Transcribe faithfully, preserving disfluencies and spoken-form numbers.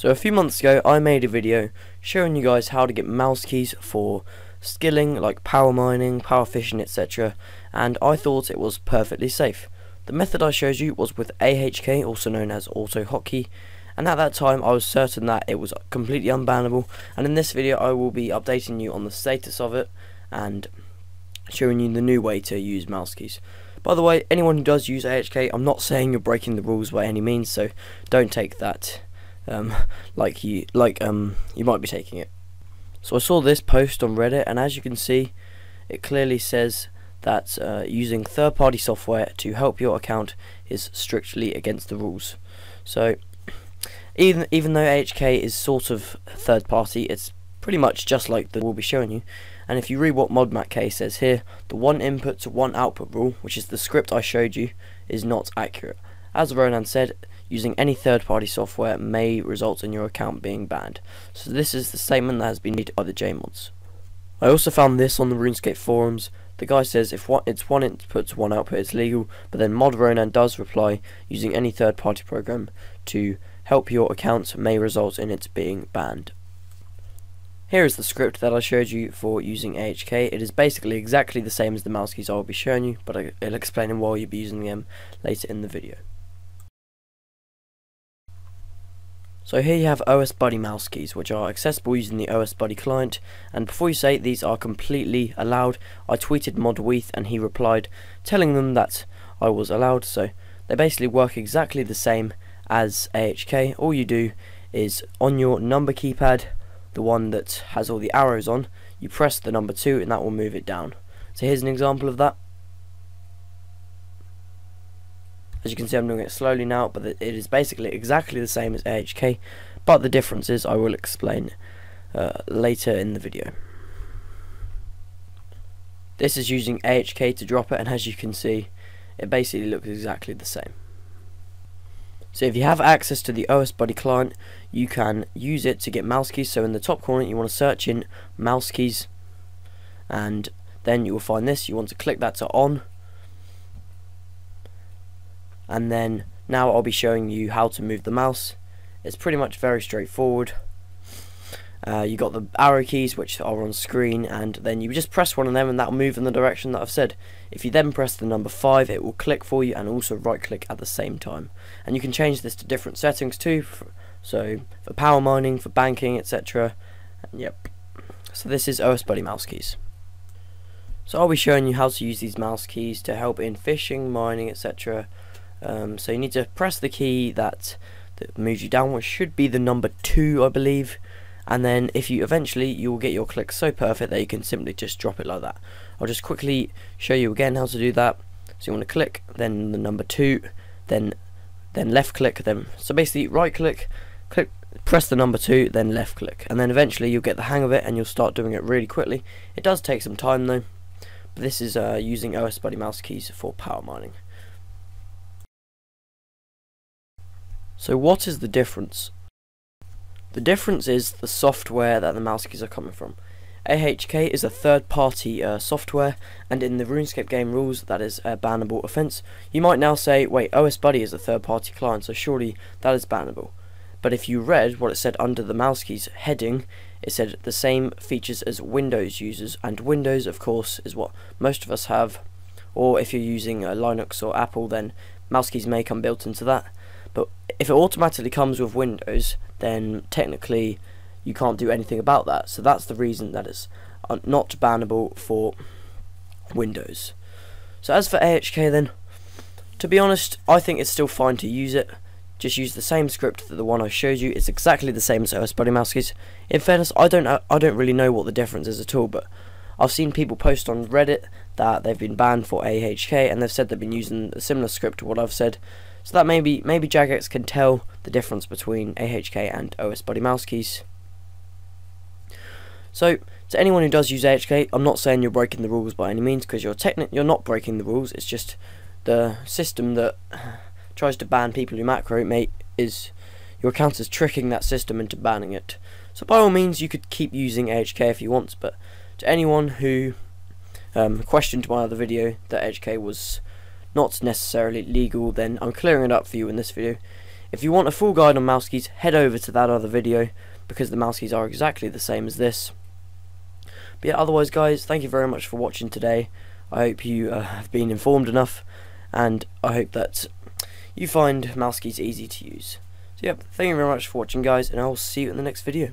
So a few months ago I made a video showing you guys how to get mouse keys for skilling, like power mining, power fishing, etc, and I thought it was perfectly safe. The method I showed you was with A H K, also known as AutoHotkey, and at that time I was certain that it was completely unbannable, and in this video I will be updating you on the status of it and showing you the new way to use mouse keys. By the way, anyone who does use A H K, I'm not saying you're breaking the rules by any means, so don't take that um, like you like um you might be taking it. So I saw this post on Reddit, and as you can see, it clearly says that uh, using third-party software to help your account is strictly against the rules. So even even though A H K is sort of third-party, it's pretty much just like the we'll be showing you. And if you read what Mod MatK says here, the one input to one output rule, which is the script I showed you, is not accurate. As Ronan said, using any third-party software may result in your account being banned. So this is the statement that has been made by the JMods. I also found this on the RuneScape forums. The guy says if one, it's one input to one output it's legal, but then Mod Ronan does reply, using any third-party program to help your account may result in it being banned. Here is the script that I showed you for using A H K. It is basically exactly the same as the mouse keys I will be showing you, but I, I'll explain why you'll be using them later in the video. So here you have OSBuddy mouse keys, which are accessible using the OSBuddy client, and before you say these are completely allowed, I tweeted Mod Weath and he replied telling them that I was allowed, so they basically work exactly the same as A H K. All you do is on your number keypad, the one that has all the arrows on, you press the number two and that will move it down. So here's an example of that. As you can see, I'm doing it slowly now, but it is basically exactly the same as A H K, but the differences I will explain uh, later in the video. This is using A H K to drop it, and as you can see, it basically looks exactly the same. So if you have access to the OSBuddy client, you can use it to get mouse keys. So in the top corner you want to search in mouse keys, and then you will find this. You want to click that to on, and then now I'll be showing you how to move the mouse. It's pretty much very straightforward. Uh, you got the arrow keys which are on screen, and then you just press one of them and that'll move in the direction that I've said. If you then press the number five, it will click for you and also right click at the same time. And you can change this to different settings too, for, so for power mining, for banking, etc. And yep, so this is OSBuddy mouse keys. So I'll be showing you how to use these mouse keys to help in fishing, mining, etc. Um, so you need to press the key that, that moves you down, which should be the number two, I believe. And then if you eventually you will get your click so perfect that you can simply just drop it like that. I'll just quickly show you again how to do that. So you want to click, then the number two, then then left click, then so basically right click, click, press the number two, then left click, and then eventually you'll get the hang of it and you'll start doing it really quickly. It does take some time though. But this is uh, using OSBuddy mouse keys for power mining. So what is the difference? The difference is the software that the mouse keys are coming from. A H K is a third-party uh, software, and in the RuneScape game rules that is a bannable offence. You might now say, wait, OSBuddy is a third-party client, so surely that is bannable. But if you read what it said under the mouse keys heading, it said the same features as Windows users, and Windows of course is what most of us have, or if you're using uh, Linux or Apple, then mouse keys may come built into that. But if it automatically comes with Windows, then technically you can't do anything about that. So that's the reason that it's not bannable for Windows. So as for A H K then, to be honest, I think it's still fine to use it. Just use the same script that the one I showed you. It's exactly the same as OSBuddy mouse keys. In fairness, I don't I don't really know what the difference is at all, but I've seen people post on Reddit that they've been banned for A H K, and they've said they've been using a similar script to what I've said. So that maybe maybe Jagex can tell the difference between A H K and OSBuddy mouse keys. So to anyone who does use A H K, I'm not saying you're breaking the rules by any means, because you're techni you're not breaking the rules. It's just the system that tries to ban people who macro mate is your account is tricking that system into banning it. So by all means, you could keep using A H K if you want. But to anyone who um, questioned my other video that A H K was not necessarily legal, then I'm clearing it up for you in this video. If you want a full guide on mouse keys, head over to that other video, because the mouse keys are exactly the same as this. But yeah, otherwise guys, thank you very much for watching today. I hope you uh, have been informed enough, and I hope that you find mouse keys easy to use. So yeah, thank you very much for watching guys, and I'll see you in the next video.